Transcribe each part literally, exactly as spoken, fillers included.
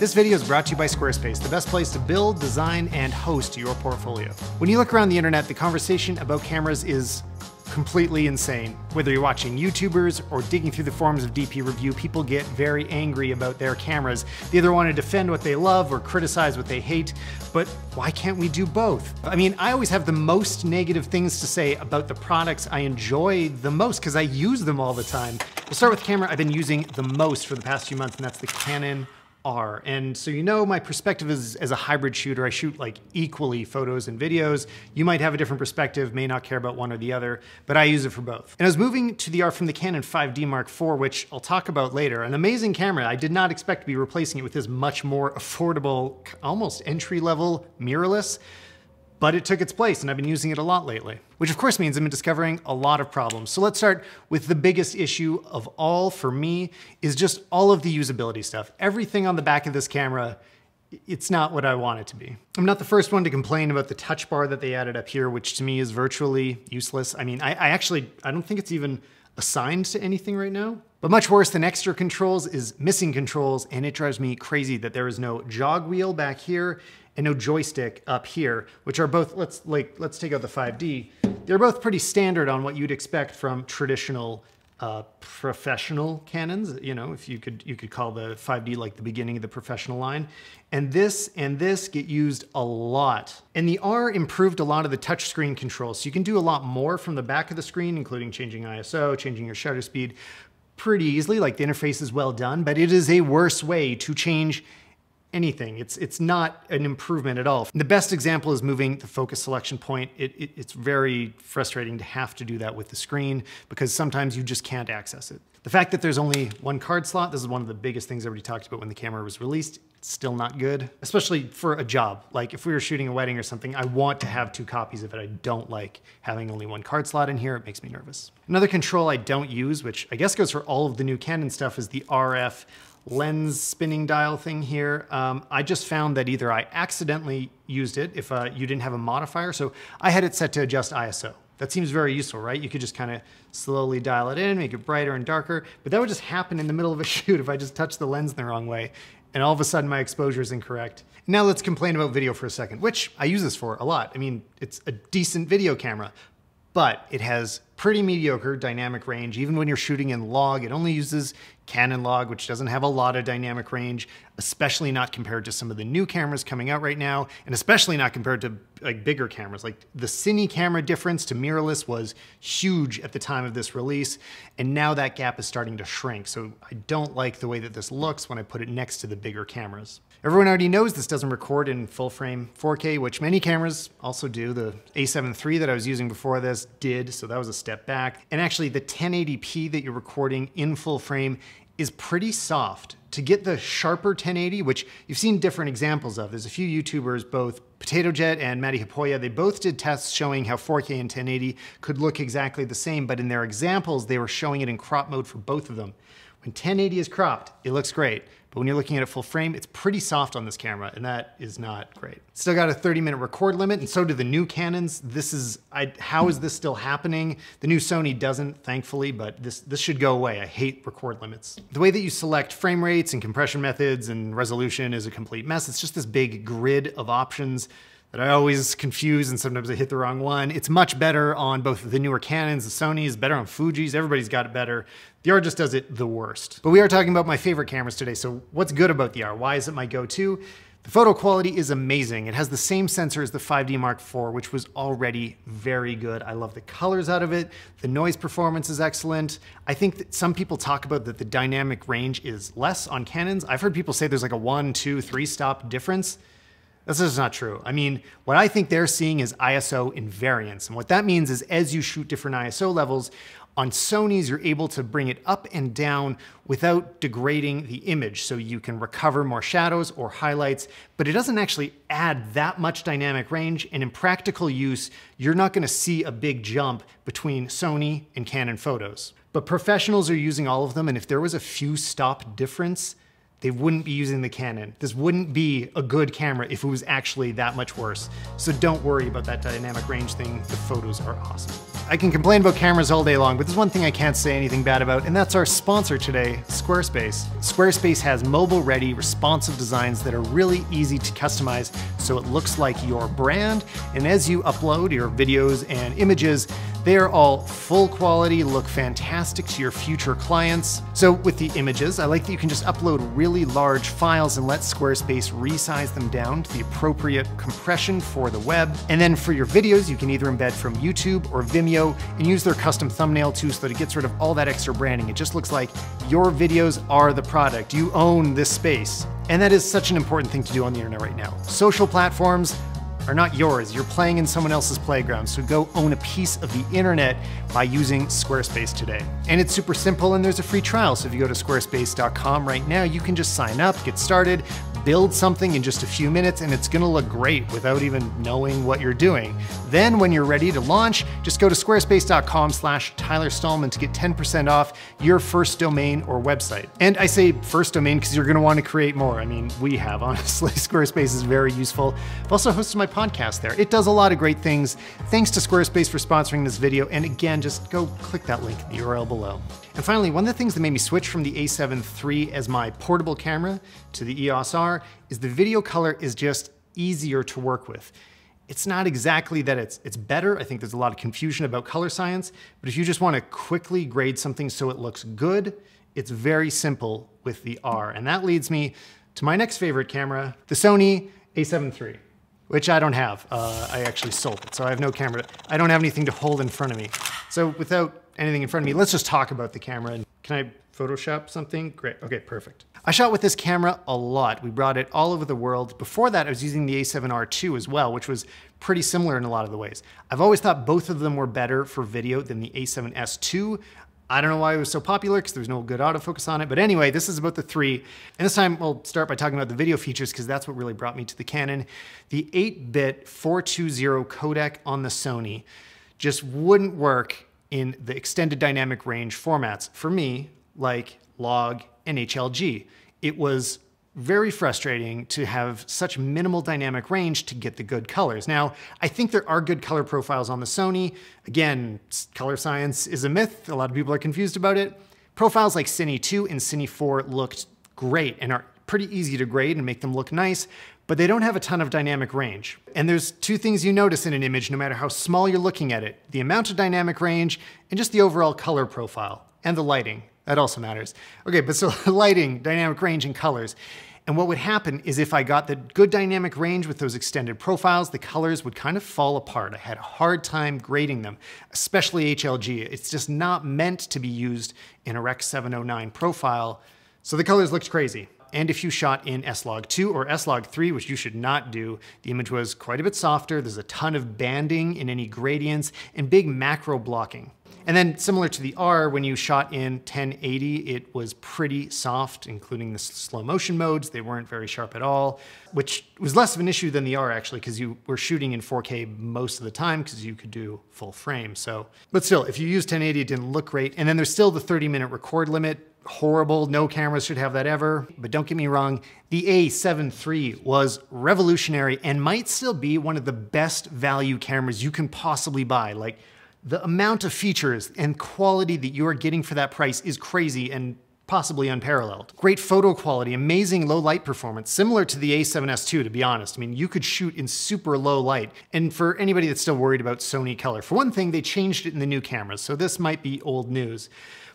This video is brought to you by Squarespace, the best place to build, design, and host your portfolio. When you look around the internet, the conversation about cameras is completely insane. Whether you're watching YouTubers or digging through the forums of D P Review, people get very angry about their cameras. They either want to defend what they love or criticize what they hate, but why can't we do both? I mean, I always have the most negative things to say about the products I enjoy the most because I use them all the time. We'll start with the camera I've been using the most for the past few months, and that's the Canon R. And so you know my perspective is as a hybrid shooter. I shoot like equally photos and videos. You might have a different perspective, may not care about one or the other, but I use it for both. And I was moving to the R from the Canon five D Mark four, which I'll talk about later. An amazing camera. I did not expect to be replacing it with this much more affordable, almost entry-level mirrorless, but it took its place and I've been using it a lot lately. Which of course means I've been discovering a lot of problems. So let's start with the biggest issue of all for me is just all of the usability stuff. Everything on the back of this camera, it's not what I want it to be. I'm not the first one to complain about the touch bar that they added up here, which to me is virtually useless. I mean, I, I actually, I don't think it's even assigned to anything right now. But much worse than extra controls is missing controls, and it drives me crazy that there is no jog wheel back here and no joystick up here, which are both, let's like let's take out the five D. They're both pretty standard on what you'd expect from traditional uh, professional Canons, you know, if you could you could call the five D like the beginning of the professional line. And this and this get used a lot. And the R improved a lot of the touchscreen controls, so you can do a lot more from the back of the screen, including changing I S O, changing your shutter speed, pretty easily. Like the interface is well done, but it is a worse way to change anything. It's it's not an improvement at all. The best example is moving the focus selection point. It, it, it's very frustrating to have to do that with the screen because sometimes you just can't access it. The fact that there's only one card slot, this is one of the biggest things I already talked about when the camera was released. It's still not good, especially for a job. Like if we were shooting a wedding or something, I want to have two copies of it. I don't like having only one card slot in here. It makes me nervous. Another control I don't use, which I guess goes for all of the new Canon stuff, is the R F lens spinning dial thing here. Um, I just found that either I accidentally used it if uh, you didn't have a modifier. So I had it set to adjust I S O. That seems very useful, right? You could just kind of slowly dial it in, make it brighter and darker, but that would just happen in the middle of a shoot if I just touched the lens in the wrong way, and all of a sudden my exposure is incorrect. Now let's complain about video for a second, which I use this for a lot. I mean, it's a decent video camera, but it has pretty mediocre dynamic range. Even when you're shooting in log, it only uses Canon Log, which doesn't have a lot of dynamic range, especially not compared to some of the new cameras coming out right now, and especially not compared to like bigger cameras. Like the Cine camera difference to mirrorless was huge at the time of this release, and now that gap is starting to shrink. So I don't like the way that this looks when I put it next to the bigger cameras. Everyone already knows this doesn't record in full frame four K, which many cameras also do. The A seven three that I was using before this did, so that was a step back. And actually the ten eighty p that you're recording in full frame is pretty soft. To get the sharper ten eighty, which you've seen different examples of, there's a few YouTubers, both PotatoJet and Matty Hapoya, they both did tests showing how four K and ten eighty could look exactly the same, but in their examples, they were showing it in crop mode for both of them. When ten eighty is cropped, it looks great, but when you're looking at it full frame, it's pretty soft on this camera, and that is not great. Still got a thirty minute record limit, and so do the new Canons. This is, I, how is this still happening? The new Sony doesn't, thankfully, but this, this should go away. I hate record limits. The way that you select frame rates and compression methods and resolution is a complete mess. It's just this big grid of options that I always confuse, and sometimes I hit the wrong one. It's much better on both the newer Canons, the Sonys, better on Fujis, everybody's got it better. The R just does it the worst. But we are talking about my favorite cameras today, so what's good about the R? Why is it my go-to? The photo quality is amazing. It has the same sensor as the five D Mark four, which was already very good. I love the colors out of it. The noise performance is excellent. I think that some people talk about that the dynamic range is less on Canons. I've heard people say there's like a one, two, three stop difference. That's just not true. I mean, what I think they're seeing is I S O invariance. And what that means is as you shoot different I S O levels, on Sonys, you're able to bring it up and down without degrading the image. So you can recover more shadows or highlights, but it doesn't actually add that much dynamic range. And in practical use, you're not gonna see a big jump between Sony and Canon photos. But professionals are using all of them. And if there was a few stop difference, they wouldn't be using the Canon. This wouldn't be a good camera if it was actually that much worse. So don't worry about that dynamic range thing. The photos are awesome. I can complain about cameras all day long, but there's one thing I can't say anything bad about, and that's our sponsor today, Squarespace. Squarespace has mobile-ready, responsive designs that are really easy to customize so it looks like your brand, and as you upload your videos and images, they are all full quality, look fantastic to your future clients. So with the images, I like that you can just upload really large files and let Squarespace resize them down to the appropriate compression for the web. And then for your videos, you can either embed from YouTube or Vimeo and use their custom thumbnail too, so that it gets rid of all that extra branding. It just looks like your videos are the product. You own this space. And that is such an important thing to do on the internet right now. Social platforms are not yours. You're playing in someone else's playground, so go own a piece of the internet by using Squarespace today. And it's super simple, and there's a free trial, so if you go to squarespace dot com right now, you can just sign up, get started, build something in just a few minutes, and it's gonna look great without even knowing what you're doing. Then when you're ready to launch, just go to squarespace dot com slash Tyler Stalman to get ten percent off your first domain or website. And I say first domain because you're gonna wanna create more. I mean, we have, honestly. Squarespace is very useful. I've also hosted my podcast there. It does a lot of great things. Thanks to Squarespace for sponsoring this video. And again, just go click that link in the U R L below. And finally, one of the things that made me switch from the A seven three as my portable camera to the E O S R is the video color is just easier to work with. It's not exactly that it's it's better. I think there's a lot of confusion about color science, but if you just want to quickly grade something so it looks good, it's very simple with the R. And that leads me to my next favorite camera, the Sony A seven three. Which I don't have. Uh, I actually sold it, so I have no camera. I don't have anything to hold in front of me. So without anything in front of me, let's just talk about the camera. Can I Photoshop something? Great, okay, perfect. I shot with this camera a lot. We brought it all over the world. Before that, I was using the A seven R two as well, which was pretty similar in a lot of the ways. I've always thought both of them were better for video than the A seven S two. I don't know why it was so popular because there's no good autofocus on it. But anyway, this is about the three. And this time we'll start by talking about the video features because that's what really brought me to the Canon. The eight bit four twenty codec on the Sony just wouldn't work in the extended dynamic range formats for me, like Log and H L G. It was very frustrating to have such minimal dynamic range to get the good colors. Now, I think there are good color profiles on the Sony. Again, color science is a myth. A lot of people are confused about it. Profiles like Cine two and Cine four looked great and are pretty easy to grade and make them look nice, but they don't have a ton of dynamic range. And there's two things you notice in an image, no matter how small you're looking at it: the amount of dynamic range and just the overall color profile and the lighting. That also matters. Okay, but so lighting, dynamic range, and colors. And what would happen is if I got the good dynamic range with those extended profiles, the colors would kind of fall apart. I had a hard time grading them, especially H L G. It's just not meant to be used in a Rec seven oh nine profile. So the colors looked crazy. And if you shot in S log two or S log three, which you should not do, the image was quite a bit softer. There's a ton of banding in any gradients and big macro blocking. And then similar to the R, when you shot in ten eighty, it was pretty soft, including the slow motion modes. They weren't very sharp at all, which was less of an issue than the R actually, because you were shooting in four K most of the time because you could do full frame. So, but still, if you used ten eighty, it didn't look great. And then there's still the thirty minute record limit. Horrible, no cameras should have that ever. But don't get me wrong, the A seven three was revolutionary and might still be one of the best value cameras you can possibly buy. Like, the amount of features and quality that you are getting for that price is crazy and possibly unparalleled. Great photo quality, amazing low light performance, similar to the A seven S two, to be honest. I mean, you could shoot in super low light. And for anybody that's still worried about Sony color, for one thing, they changed it in the new cameras, so this might be old news.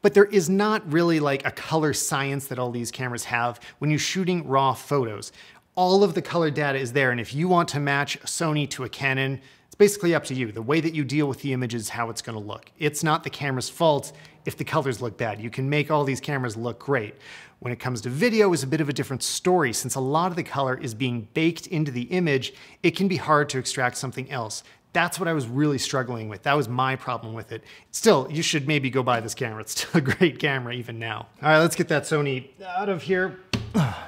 But there is not really like a color science that all these cameras have when you're shooting raw photos. All of the color data is there, and if you want to match a Sony to a Canon, basically up to you. The way that you deal with the image is how it's gonna look. It's not the camera's fault if the colors look bad. You can make all these cameras look great. When it comes to video, it's a bit of a different story. Since a lot of the color is being baked into the image, it can be hard to extract something else. That's what I was really struggling with. That was my problem with it. Still, you should maybe go buy this camera. It's still a great camera even now. All right, let's get that Sony out of here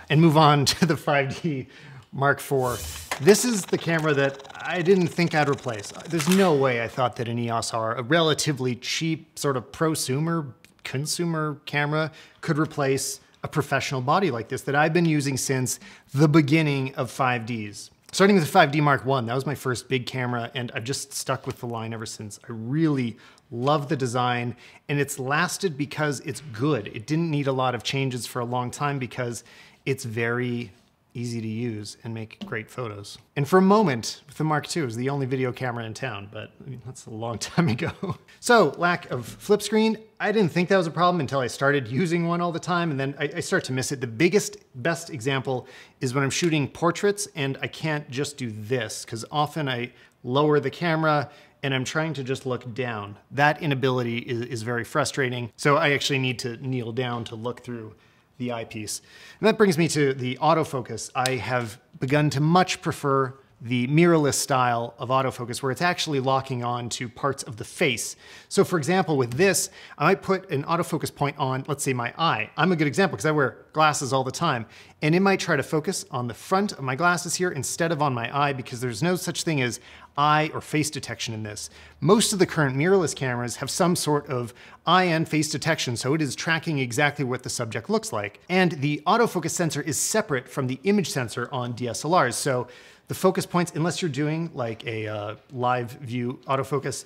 and move on to the five D Mark four. This is the camera that I didn't think I'd replace. There's no way I thought that an E O S R, a relatively cheap sort of prosumer, consumer camera, could replace a professional body like this that I've been using since the beginning of five Ds. Starting with the five D Mark one, that was my first big camera, and I've just stuck with the line ever since. I really love the design, and it's lasted because it's good. It didn't need a lot of changes for a long time because it's very easy to use and make great photos. And for a moment, with the Mark two, it was the only video camera in town, but I mean, that's a long time ago. So, lack of flip screen. I didn't think that was a problem until I started using one all the time, and then I, I start to miss it. The biggest, best example is when I'm shooting portraits and I can't just do this, because often I lower the camera and I'm trying to just look down. That inability is, is very frustrating, so I actually need to kneel down to look through the eyepiece. And that brings me to the autofocus. I have begun to much prefer the mirrorless style of autofocus, where it's actually locking on to parts of the face. So for example, with this, I might put an autofocus point on, let's say, my eye. I'm a good example because I wear glasses all the time, and it might try to focus on the front of my glasses here instead of on my eye, because there's no such thing as eye or face detection in this. Most of the current mirrorless cameras have some sort of eye and face detection, so it is tracking exactly what the subject looks like. And the autofocus sensor is separate from the image sensor on D S L Rs, so the focus points, unless you're doing like a uh, live view autofocus,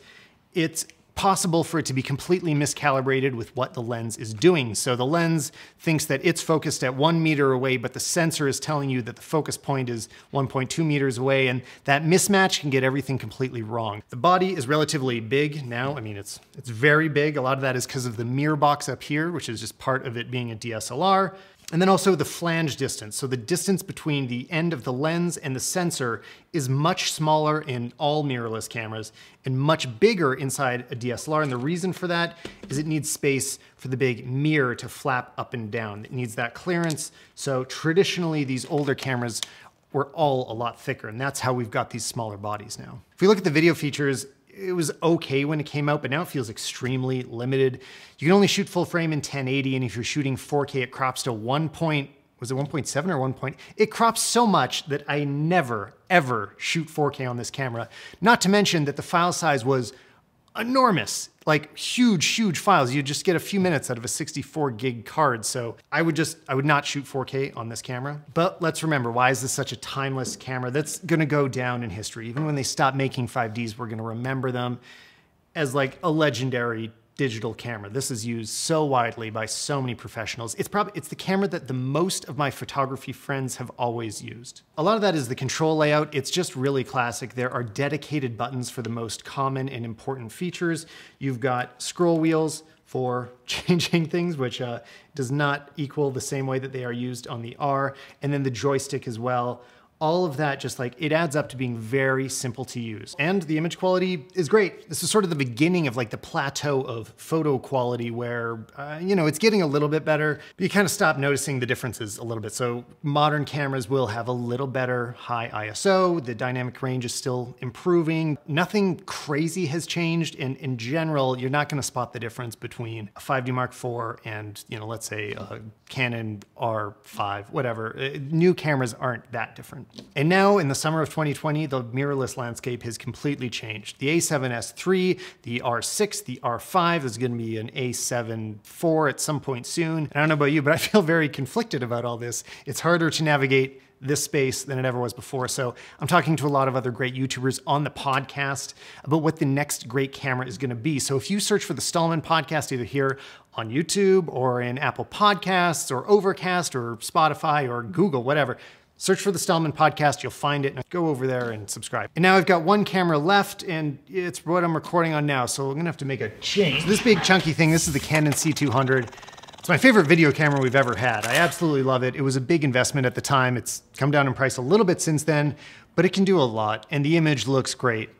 it's possible for it to be completely miscalibrated with what the lens is doing. So the lens thinks that it's focused at one meter away, but the sensor is telling you that the focus point is one point two meters away, and that mismatch can get everything completely wrong. The body is relatively big now. I mean, it's, it's very big. A lot of that is because of the mirror box up here, which is just part of it being a D S L R. And then also the flange distance. So the distance between the end of the lens and the sensor is much smaller in all mirrorless cameras and much bigger inside a D S L R. And the reason for that is it needs space for the big mirror to flap up and down. It needs that clearance. So traditionally, these older cameras were all a lot thicker, and that's how we've got these smaller bodies now. If we look at the video features, it was okay when it came out, but now it feels extremely limited. You can only shoot full frame in ten eighty, and if you're shooting four K, it crops to one point, was it one point seven or one point? It crops so much that I never, ever shoot four K on this camera. Not to mention that the file size was enormous, like huge, huge files. You just get a few minutes out of a sixty-four gig card. So I would just, I would not shoot four K on this camera. But let's remember, why is this such a timeless camera that's gonna go down in history? Even when they stop making five Ds, we're gonna remember them as like a legendary digital camera. This is used so widely by so many professionals. It's probably, it's the camera that the most of my photography friends have always used. A lot of that is the control layout. It's just really classic. There are dedicated buttons for the most common and important features. You've got scroll wheels for changing things, which uh, does not equal the same way that they are used on the R, and then the joystick as well. All of that, just like, it adds up to being very simple to use. And the image quality is great. This is sort of the beginning of like the plateau of photo quality where, uh, you know, it's getting a little bit better, but you kind of stop noticing the differences a little bit. So modern cameras will have a little better high I S O. The dynamic range is still improving. Nothing crazy has changed. And in general, you're not gonna spot the difference between a five D Mark four and, you know, let's say a Canon R five, whatever. New cameras aren't that different. And now in the summer of twenty twenty, the mirrorless landscape has completely changed. The A seven S three, the R six, the R five, there's gonna be an A seven four at some point soon. And I don't know about you, but I feel very conflicted about all this. It's harder to navigate this space than it ever was before. So I'm talking to a lot of other great YouTubers on the podcast about what the next great camera is gonna be. So if you search for the Stalman Podcast, either here on YouTube or in Apple Podcasts or Overcast or Spotify or Google, whatever, search for the Stalman Podcast, you'll find it, and go over there and subscribe. And now I've got one camera left, and it's what I'm recording on now, so I'm gonna have to make a change. This big chunky thing, this is the Canon C two hundred. It's my favorite video camera we've ever had. I absolutely love it. It was a big investment at the time. It's come down in price a little bit since then, but it can do a lot, and the image looks great.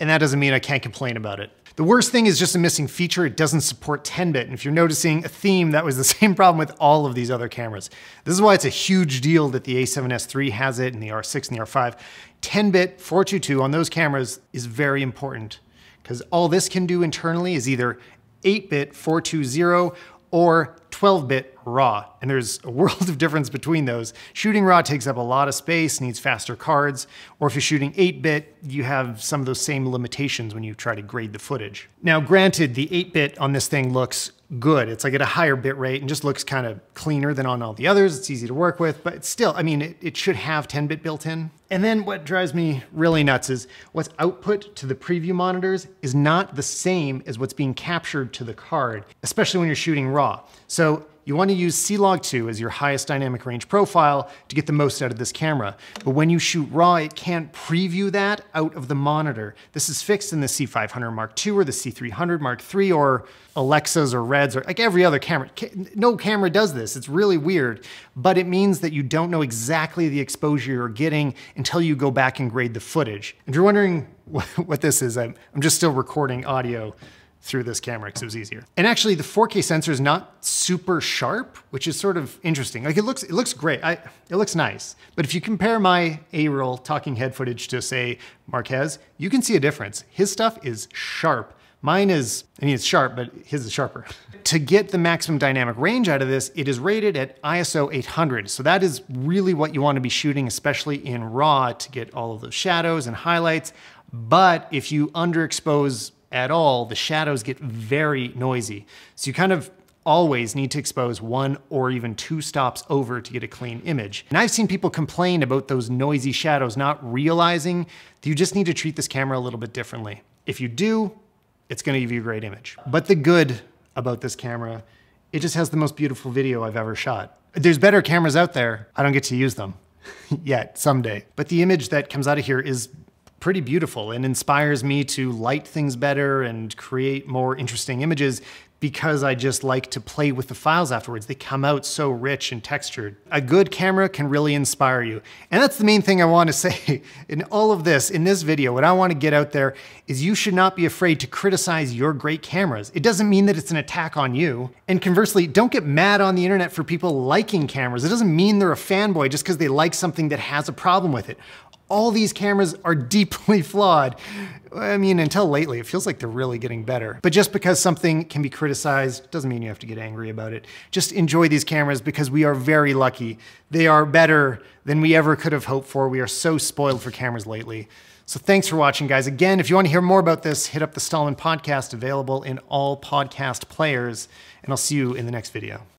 And that doesn't mean I can't complain about it. The worst thing is just a missing feature. It doesn't support ten bit. And if you're noticing a theme, that was the same problem with all of these other cameras. This is why it's a huge deal that the A seven S three has it, and the R six and the R five. ten bit four two two on those cameras is very important, because all this can do internally is either eight bit four two zero or twelve bit raw. And there's a world of difference between those. Shooting raw takes up a lot of space, needs faster cards, or if you're shooting eight bit, you have some of those same limitations when you try to grade the footage. Now, granted, the eight bit on this thing looks good. It's like at a higher bit rate and just looks kind of cleaner than on all the others. It's easy to work with, but it's still, I mean, it, it should have ten bit built in. And then what drives me really nuts is what's output to the preview monitors is not the same as what's being captured to the card, especially when you're shooting raw. So you want to use C log two as your highest dynamic range profile to get the most out of this camera. But when you shoot raw, it can't preview that out of the monitor. This is fixed in the C five hundred Mark two or the C three hundred Mark three or Alexas or Reds or like every other camera. No camera does this. It's really weird, but it means that you don't know exactly the exposure you're getting until you go back and grade the footage. If you're wondering what this is, I'm just still recording audio through this camera because it was easier. And actually the four K sensor is not super sharp, which is sort of interesting. Like it looks it looks great, I, it looks nice. But if you compare my A-roll talking head footage to say Marquez, you can see a difference. His stuff is sharp. Mine is, I mean, it's sharp, but his is sharper. To get the maximum dynamic range out of this, it is rated at I S O eight hundred. So that is really what you want to be shooting, especially in RAW, to get all of those shadows and highlights. But if you underexpose at all, the shadows get very noisy. So you kind of always need to expose one or even two stops over to get a clean image. And I've seen people complain about those noisy shadows, not realizing that you just need to treat this camera a little bit differently. If you do, it's gonna give you a great image. But the good about this camera, it just has the most beautiful video I've ever shot. There's better cameras out there. I don't get to use them yet, someday. But the image that comes out of here is pretty beautiful and inspires me to light things better and create more interesting images because I just like to play with the files afterwards. They come out so rich and textured. A good camera can really inspire you. And that's the main thing I want to say in all of this, in this video, what I want to get out there is you should not be afraid to criticize your great cameras. It doesn't mean that it's an attack on you. And conversely, don't get mad on the internet for people liking cameras. It doesn't mean they're a fanboy just because they like something that has a problem with it. All these cameras are deeply flawed. I mean, until lately, it feels like they're really getting better. But just because something can be criticized doesn't mean you have to get angry about it. Just enjoy these cameras because we are very lucky. They are better than we ever could have hoped for. We are so spoiled for cameras lately. So thanks for watching, guys. Again, if you want to hear more about this, hit up the Stalman Podcast, available in all podcast players, and I'll see you in the next video.